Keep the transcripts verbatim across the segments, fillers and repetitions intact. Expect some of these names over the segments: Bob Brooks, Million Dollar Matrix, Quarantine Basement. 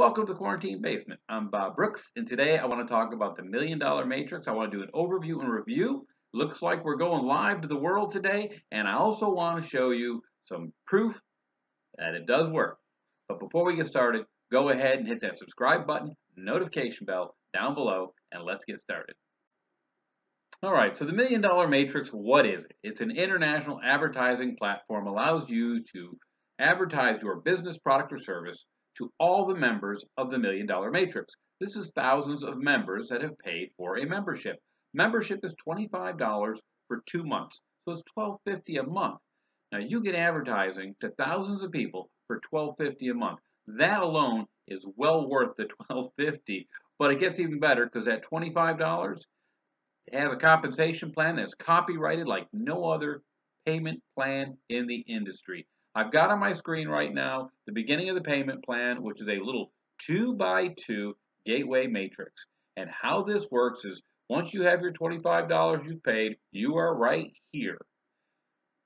Welcome to Quarantine Basement. I'm Bob Brooks, and today I want to talk about the Million Dollar Matrix. I want to do an overview and review. Looks like we're going live to the world today, and I also want to show you some proof that it does work. But before we get started, go ahead and hit that subscribe button, notification bell down below, and let's get started. All right, so the Million Dollar Matrix, what is it? It's an international advertising platform that allows you to advertise your business, product, or service to all the members of the Million Dollar Matrix. This is thousands of members that have paid for a membership. Membership is twenty-five dollars for two months, so it's twelve fifty a month. Now you get advertising to thousands of people for twelve fifty a month. That alone is well worth the twelve fifty, but it gets even better because that twenty-five dollars has a compensation plan that's copyrighted like no other payment plan in the industry. I've got on my screen right now the beginning of the payment plan, which is a little two by two gateway matrix. And how this works is once you have your twenty-five dollars you've paid, you are right here.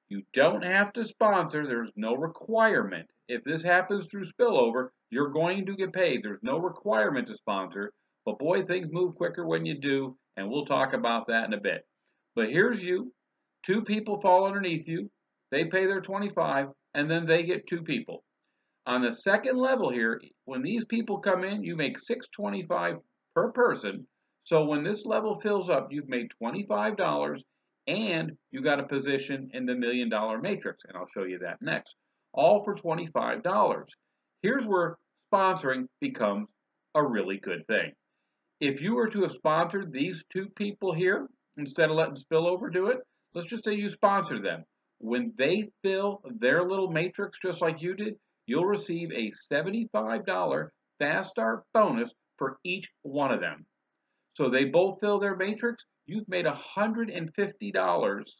You don't have to sponsor. There's no requirement. If this happens through spillover, you're going to get paid. There's no requirement to sponsor. But boy, things move quicker when you do, and we'll talk about that in a bit. But here's you. Two people fall underneath you. They pay their twenty-five dollars. And then they get two people. On the second level here, when these people come in, you make six twenty-five per person. So when this level fills up, you've made twenty-five dollars and you got a position in the Million Dollar Matrix. And I'll show you that next. All for twenty-five dollars. Here's where sponsoring becomes a really good thing. If you were to have sponsored these two people here, instead of letting spillover do it, let's just say you sponsor them. When they fill their little matrix just like you did, you'll receive a seventy-five dollar fast start bonus for each one of them. So they both fill their matrix, you've made one hundred fifty dollars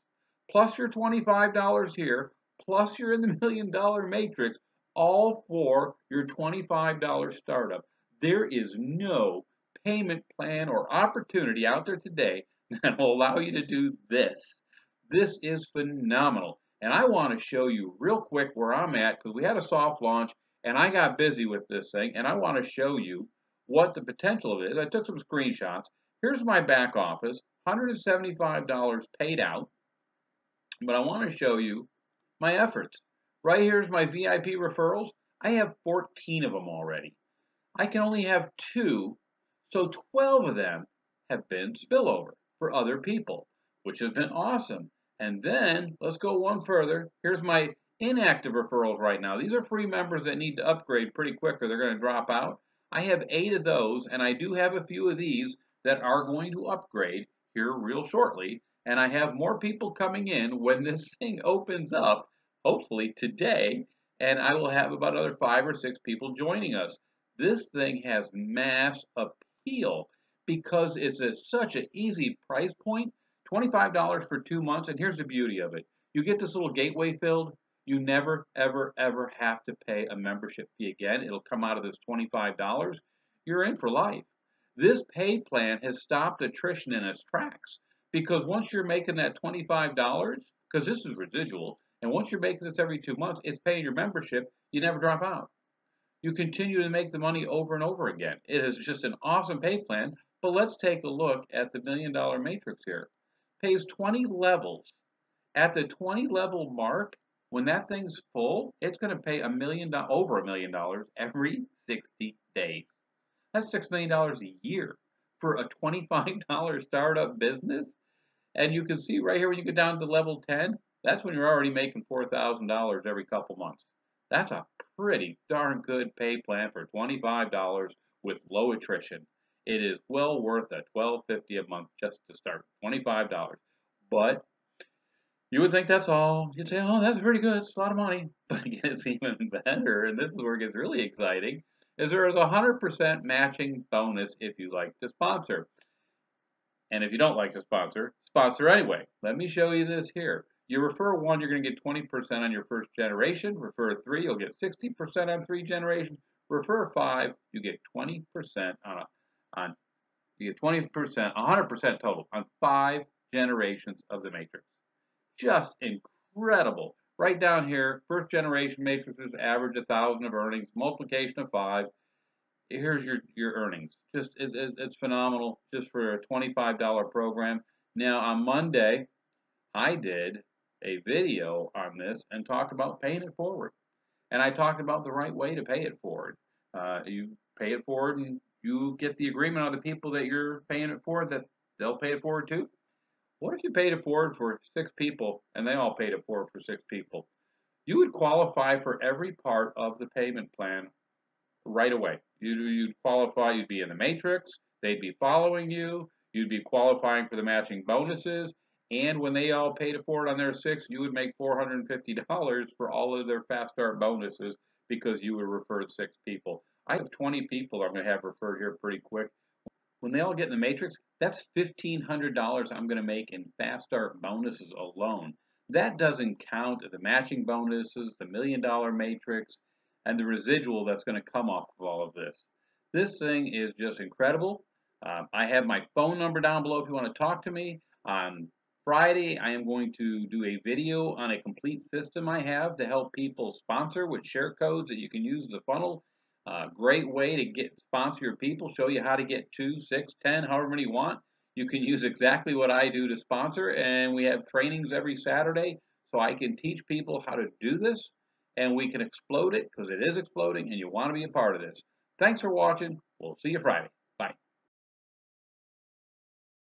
plus your twenty-five dollars here, plus you're in the Million Dollar Matrix, all for your twenty-five dollar startup. There is no payment plan or opportunity out there today that will allow you to do this. This is phenomenal, and I want to show you real quick where I'm at because we had a soft launch, and I got busy with this thing, and I want to show you what the potential of it is. I took some screenshots. Here's my back office, one hundred seventy-five dollars paid out, but I want to show you my efforts. Right here's my V I P referrals. I have fourteen of them already. I can only have two, so twelve of them have been spillover for other people, which has been awesome. And then, let's go one further. Here's my inactive referrals right now. These are free members that need to upgrade pretty quick or they're going to drop out. I have eight of those, and I do have a few of these that are going to upgrade here real shortly. And I have more people coming in when this thing opens up, hopefully today, and I will have about another five or six people joining us. This thing has mass appeal because it's at such an easy price point. twenty-five dollars for two months, and here's the beauty of it. You get this little gateway filled. You never, ever, ever have to pay a membership fee again. It'll come out of this twenty-five dollars. You're in for life. This paid plan has stopped attrition in its tracks because once you're making that twenty-five dollars, because this is residual, and once you're making this every two months, it's paying your membership. You never drop out. You continue to make the money over and over again. It is just an awesome pay plan, but let's take a look at the Million Dollar Matrix here. Pays twenty levels. At the twenty level mark, when that thing's full, it's going to pay a million dollars, over a million dollars every sixty days. That's six million dollars a year for a twenty-five dollar startup business. And you can see right here when you get down to level ten, that's when you're already making four thousand dollars every couple months. That's a pretty darn good pay plan for twenty-five dollars with low attrition. It is well worth a twelve fifty a month just to start, twenty-five dollars. But you would think that's all. You'd say, oh, that's pretty good. It's a lot of money. But it gets even better, and this is where it gets really exciting, is there is a one hundred percent matching bonus if you like to sponsor. And if you don't like to sponsor, sponsor anyway. Let me show you this here. You refer one, you're going to get twenty percent on your first generation. Refer three, you'll get sixty percent on three generations. Refer five, you get twenty percent on a on you get twenty percent, one hundred percent total on five generations of the matrix. Just incredible. Right down here, first generation matrices average a thousand of earnings, multiplication of five, here's your, your earnings. Just it, it, it's phenomenal just for a twenty-five dollar program. Now, on Monday, I did a video on this and talked about paying it forward. And I talked about the right way to pay it forward. Uh, you pay it forward and you get the agreement on the people that you're paying it for that they'll pay it forward to. What if you paid it forward for six people and they all paid it forward for six people? You would qualify for every part of the payment plan right away. You'd, you'd qualify, you'd be in the matrix, they'd be following you, you'd be qualifying for the matching bonuses, and when they all paid it forward on their six, you would make four hundred fifty dollars for all of their Fast Start bonuses because you were referred six people. I have twenty people I'm going to have referred here pretty quick. When they all get in the matrix, that's fifteen hundred dollars I'm going to make in Fast Start bonuses alone. That doesn't count the matching bonuses, the Million Dollar Matrix, and the residual that's going to come off of all of this. This thing is just incredible. Um, I have my phone number down below if you want to talk to me. On Friday, I am going to do a video on a complete system I have to help people sponsor with share codes that you can use as a funnel. Uh, great way to get sponsor your people, show you how to get two, six, ten, however many you want. You can use exactly what I do to sponsor, and we have trainings every Saturday, so I can teach people how to do this, and we can explode it, because it is exploding, and you want to be a part of this. Thanks for watching. We'll see you Friday.